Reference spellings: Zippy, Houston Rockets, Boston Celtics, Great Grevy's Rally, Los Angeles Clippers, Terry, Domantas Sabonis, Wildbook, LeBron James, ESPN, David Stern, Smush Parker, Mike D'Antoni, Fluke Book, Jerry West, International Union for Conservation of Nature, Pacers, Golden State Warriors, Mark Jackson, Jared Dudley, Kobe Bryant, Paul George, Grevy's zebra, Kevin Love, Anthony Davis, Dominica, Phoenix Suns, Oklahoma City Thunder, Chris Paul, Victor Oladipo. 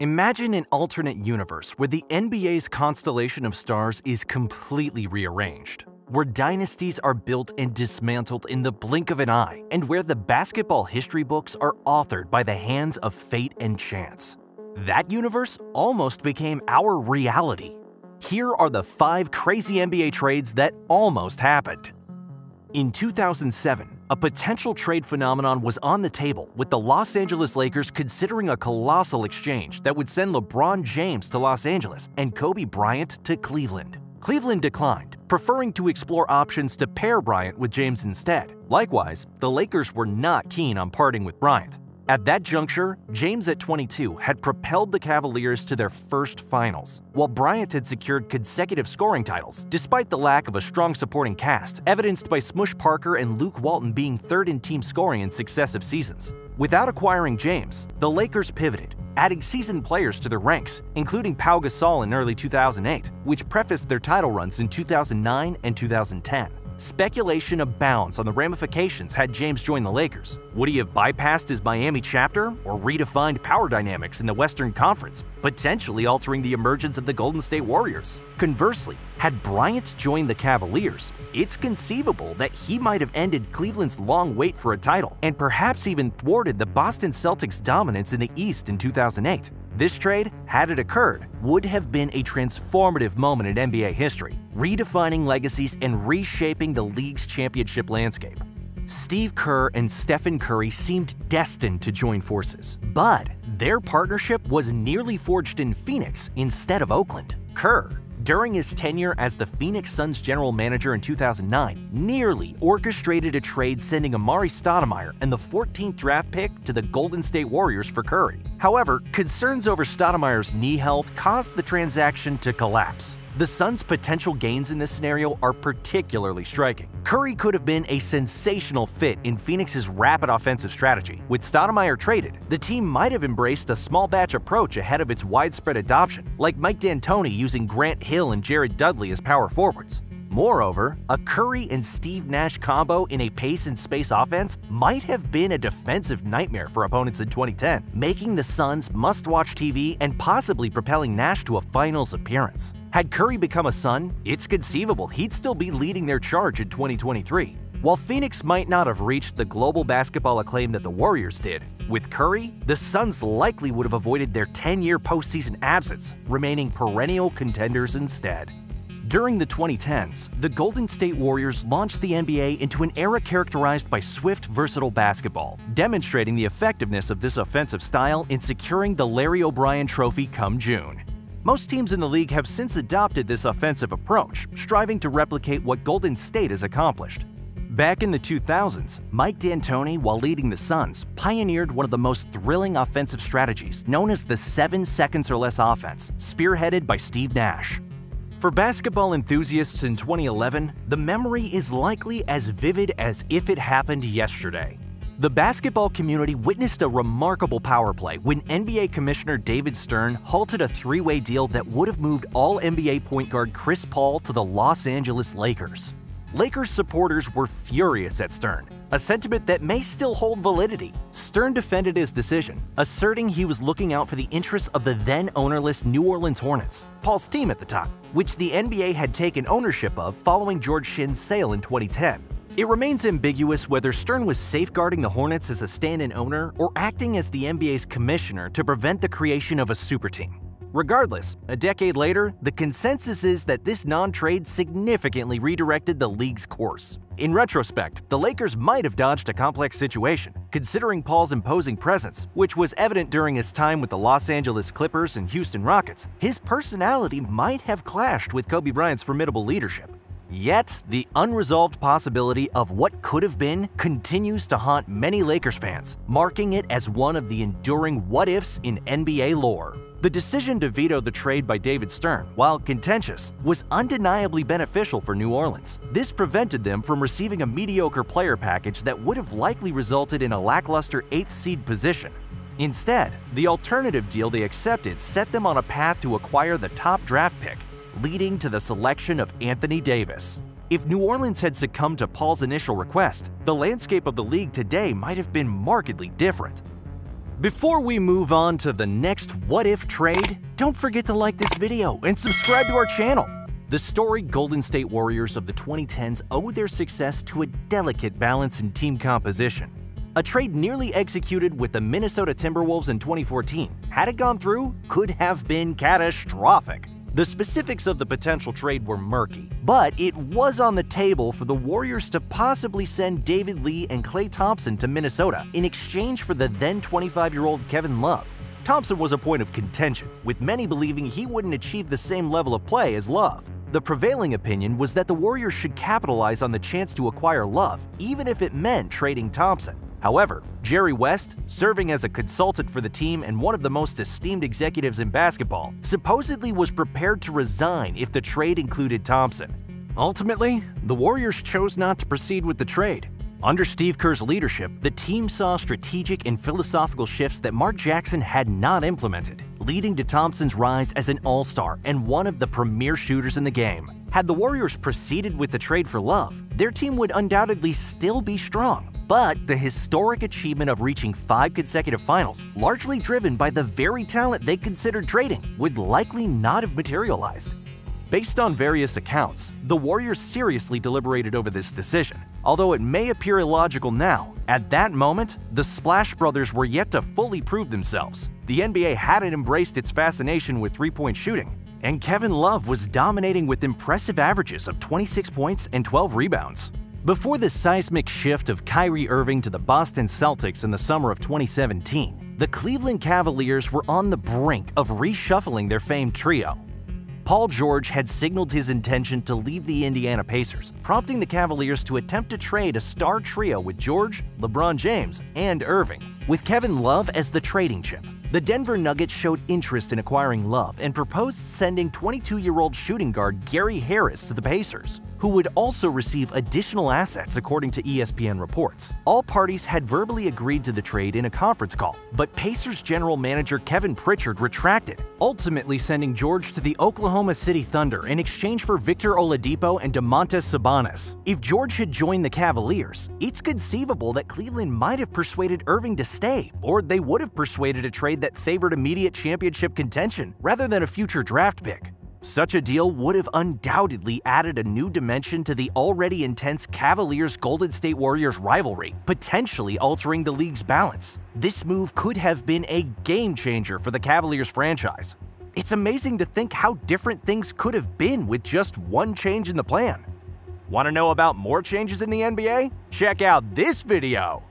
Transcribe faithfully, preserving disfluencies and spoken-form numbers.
Imagine an alternate universe where the N B A's constellation of stars is completely rearranged, where dynasties are built and dismantled in the blink of an eye, and where the basketball history books are authored by the hands of fate and chance. That universe almost became our reality. Here are the five crazy N B A trades that almost happened. In two thousand seven, a potential trade phenomenon was on the table, with the Los Angeles Lakers considering a colossal exchange that would send LeBron James to Los Angeles and Kobe Bryant to Cleveland. Cleveland declined, preferring to explore options to pair Bryant with James instead. Likewise, the Lakers were not keen on parting with Bryant. At that juncture, James at twenty-two had propelled the Cavaliers to their first finals, while Bryant had secured consecutive scoring titles despite the lack of a strong supporting cast, evidenced by Smush Parker and Luke Walton being third in team scoring in successive seasons. Without acquiring James, the Lakers pivoted, adding seasoned players to their ranks, including Pau Gasol in early two thousand eight, which prefaced their title runs in two thousand nine and two thousand ten. Speculation abounds on the ramifications had James joined the Lakers. Would he have bypassed his Miami chapter or redefined power dynamics in the Western Conference, potentially altering the emergence of the Golden State Warriors? Conversely, had Bryant joined the Cavaliers, it's conceivable that he might have ended Cleveland's long wait for a title and perhaps even thwarted the Boston Celtics' dominance in the East in two thousand eight. This trade, had it occurred, would have been a transformative moment in N B A history, redefining legacies and reshaping the league's championship landscape. Steve Kerr and Stephen Curry seemed destined to join forces, but their partnership was nearly forged in Phoenix instead of Oakland. Kerr, during his tenure as the Phoenix Suns general manager in two thousand nine, nearly orchestrated a trade sending Amar'e Stoudemire and the fourteenth draft pick to the Golden State Warriors for Curry. However, concerns over Stoudemire's knee health caused the transaction to collapse. The Suns' potential gains in this scenario are particularly striking. Curry could have been a sensational fit in Phoenix's rapid offensive strategy. With Stoudemire traded, the team might have embraced a small batch approach ahead of its widespread adoption, like Mike D'Antoni using Grant Hill and Jared Dudley as power forwards. Moreover, a Curry and Steve Nash combo in a pace and space offense might have been a defensive nightmare for opponents in twenty ten, making the Suns must-watch T V and possibly propelling Nash to a finals appearance. Had Curry become a Sun, it's conceivable he'd still be leading their charge in twenty twenty-three. While Phoenix might not have reached the global basketball acclaim that the Warriors did, with Curry, the Suns likely would have avoided their ten-year postseason absence, remaining perennial contenders instead. During the twenty tens, the Golden State Warriors launched the N B A into an era characterized by swift, versatile basketball, demonstrating the effectiveness of this offensive style in securing the Larry O'Brien Trophy come June. Most teams in the league have since adopted this offensive approach, striving to replicate what Golden State has accomplished. Back in the two thousands, Mike D'Antoni, while leading the Suns, pioneered one of the most thrilling offensive strategies, known as the seven seconds or less offense, spearheaded by Steve Nash. For basketball enthusiasts in twenty eleven, the memory is likely as vivid as if it happened yesterday. The basketball community witnessed a remarkable power play when N B A Commissioner David Stern halted a three-way deal that would have moved all-N B A point guard Chris Paul to the Los Angeles Lakers. Lakers supporters were furious at Stern, a sentiment that may still hold validity. Stern defended his decision, asserting he was looking out for the interests of the then-ownerless New Orleans Hornets, Paul's team at the time, which the N B A had taken ownership of following George Shin's sale in twenty ten. It remains ambiguous whether Stern was safeguarding the Hornets as a stand-in owner or acting as the N B A's commissioner to prevent the creation of a super team. Regardless, a decade later, the consensus is that this non-trade significantly redirected the league's course. In retrospect, the Lakers might have dodged a complex situation, considering Paul's imposing presence, which was evident during his time with the Los Angeles Clippers and Houston Rockets. His personality might have clashed with Kobe Bryant's formidable leadership. Yet, the unresolved possibility of what could have been continues to haunt many Lakers fans, marking it as one of the enduring what-ifs in N B A lore. The decision to veto the trade by David Stern, while contentious, was undeniably beneficial for New Orleans. This prevented them from receiving a mediocre player package that would have likely resulted in a lackluster eighth seed position. Instead, the alternative deal they accepted set them on a path to acquire the top draft pick, leading to the selection of Anthony Davis. If New Orleans had succumbed to Paul's initial request, the landscape of the league today might have been markedly different. Before we move on to the next What If trade, don't forget to like this video and subscribe to our channel. The storied Golden State Warriors of the twenty tens owe their success to a delicate balance in team composition. A trade nearly executed with the Minnesota Timberwolves in twenty fourteen, had it gone through, could have been catastrophic. The specifics of the potential trade were murky, but it was on the table for the Warriors to possibly send David Lee and Clay Thompson to Minnesota in exchange for the then twenty-five-year-old Kevin Love. Thompson was a point of contention, with many believing he wouldn't achieve the same level of play as Love. The prevailing opinion was that the Warriors should capitalize on the chance to acquire Love, even if it meant trading Thompson. However, Jerry West, serving as a consultant for the team and one of the most esteemed executives in basketball, supposedly was prepared to resign if the trade included Thompson. Ultimately, the Warriors chose not to proceed with the trade. Under Steve Kerr's leadership, the team saw strategic and philosophical shifts that Mark Jackson had not implemented, leading to Thompson's rise as an all-star and one of the premier shooters in the game. Had the Warriors proceeded with the trade for Love, their team would undoubtedly still be strong, but the historic achievement of reaching five consecutive finals, largely driven by the very talent they considered trading, would likely not have materialized. Based on various accounts, the Warriors seriously deliberated over this decision. Although it may appear illogical now, at that moment, the Splash Brothers were yet to fully prove themselves. The N B A hadn't embraced its fascination with three-point shooting, and Kevin Love was dominating with impressive averages of twenty-six points and twelve rebounds. Before the seismic shift of Kyrie Irving to the Boston Celtics in the summer of twenty seventeen, the Cleveland Cavaliers were on the brink of reshuffling their famed trio. Paul George had signaled his intention to leave the Indiana Pacers, prompting the Cavaliers to attempt to trade a star trio with George, LeBron James, and Irving, with Kevin Love as the trading chip. The Denver Nuggets showed interest in acquiring Love and proposed sending twenty-two-year-old shooting guard Gary Harris to the Pacers, who would also receive additional assets according to E S P N reports. All parties had verbally agreed to the trade in a conference call, but Pacers general manager Kevin Pritchard retracted, ultimately sending George to the Oklahoma City Thunder in exchange for Victor Oladipo and Domantas Sabonis. If George had joined the Cavaliers, it's conceivable that Cleveland might have persuaded Irving to stay, or they would have persuaded a trade that favored immediate championship contention rather than a future draft pick. Such a deal would have undoubtedly added a new dimension to the already intense Cavaliers-Golden State Warriors rivalry, potentially altering the league's balance. This move could have been a game-changer for the Cavaliers franchise. It's amazing to think how different things could have been with just one change in the plan. Want to know about more changes in the N B A? Check out this video!